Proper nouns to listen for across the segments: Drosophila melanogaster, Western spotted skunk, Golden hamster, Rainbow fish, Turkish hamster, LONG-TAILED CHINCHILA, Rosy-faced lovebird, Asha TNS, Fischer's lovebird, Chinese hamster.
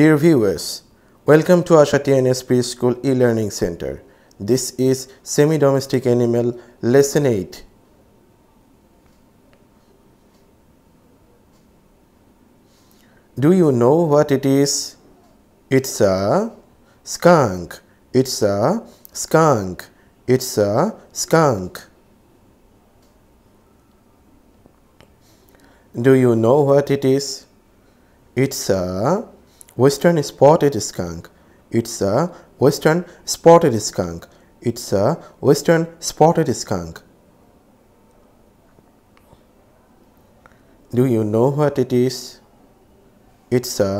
Dear viewers, welcome to Asha TNS Preschool e-learning center. This is semi-domestic animal lesson 8. Do you know what it is? It's a skunk. It's a skunk. It's a skunk. Do you know what it is? It's a Western spotted skunk. It's a Western spotted skunk. It's a Western spotted skunk. Do you know what it is? It's a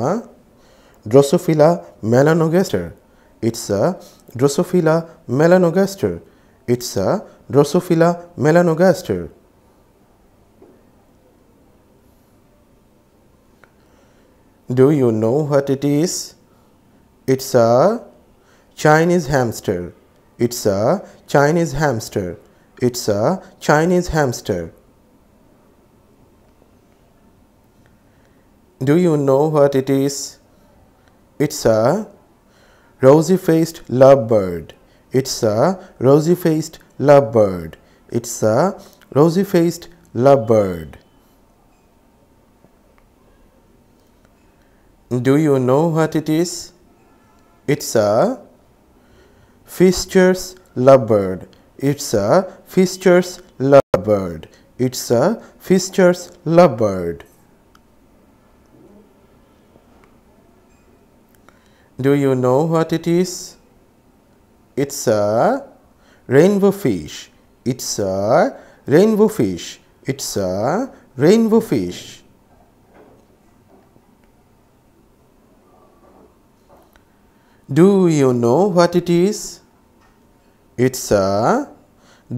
Drosophila melanogaster. It's a Drosophila melanogaster. It's a Drosophila melanogaster. Do you know what it is? It's a Chinese hamster. It's a Chinese hamster. It's a Chinese hamster. Do you know what it is? It's a rosy-faced lovebird. It's a rosy-faced lovebird. It's a rosy-faced lovebird. Do you know what it is? It's a Fischer's lovebird. It's a Fischer's lovebird. It's a Fischer's lovebird. Do you know what it is? It's a rainbow fish. It's a rainbow fish. It's a rainbow fish. Do you know what it is? It's a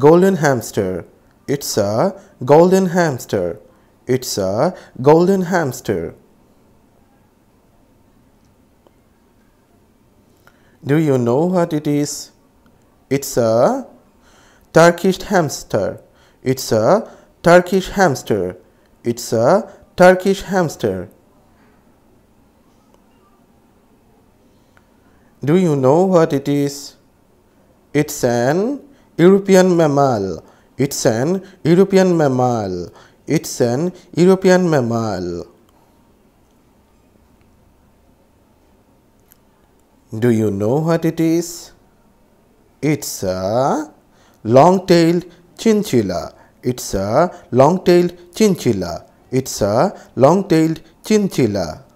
golden hamster. It's a golden hamster. It's a golden hamster. Do you know what it is? It's a Turkish hamster. It's a Turkish hamster. It's a Turkish hamster. Do you know what it is? It's an European mammal. It's an European mammal. It's an European mammal. Do you know what it is? It's a long-tailed chinchila. It's a long-tailed chinchila. It's a long-tailed chinchila.